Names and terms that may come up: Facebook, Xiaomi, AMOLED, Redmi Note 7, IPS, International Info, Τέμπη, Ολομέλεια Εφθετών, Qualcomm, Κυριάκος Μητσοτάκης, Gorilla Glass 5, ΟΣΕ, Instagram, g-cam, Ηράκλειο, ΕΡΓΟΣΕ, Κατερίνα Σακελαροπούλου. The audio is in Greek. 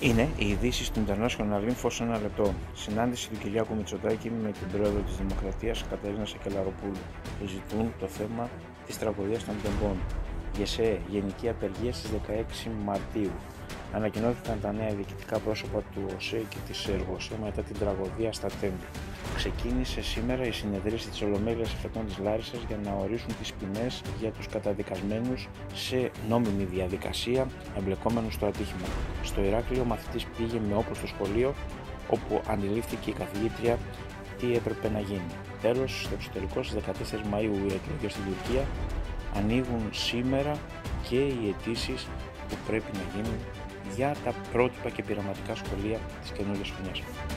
Είναι οι ειδήσεις του International Info σε ένα λεπτό. Συνάντηση του Κυριάκου Μητσοτάκη με την πρόεδρο της Δημοκρατίας Κατερίνα Σακελαροπούλου που ζητούν το θέμα της τραγωδίας των τεμπών. ΟΣΕ, γενική απεργία στις 16 Μαρτίου. Ανακοινώθηκαν τα νέα διοικητικά πρόσωπα του ΟΣΕ και της ΕΡΓΟΣΕ μετά την τραγωδία στα τέμπη. Ξεκίνησε σήμερα η συνεδρίαση της Ολομέλειας Εφθετών της Λάρισας για να ορίσουν τις ποινές για τους καταδικασμένους σε νόμιμη διαδικασία εμπλεκόμενους στο ατύχημα. Στο Ηράκλειο, ο μαθητής πήγε με όπλο στο σχολείο, όπου αντιλήφθηκε η καθηγήτρια τι έπρεπε να γίνει. Τέλος, στο εξωτερικό, στις 14 Μαΐου, οι εκλογές στην Τουρκία ανοίγουν σήμερα και οι αιτήσεις που πρέπει να γίνουν για τα πρότυπα και πειραματικά σχολεία της καινούργιας χρονιάς.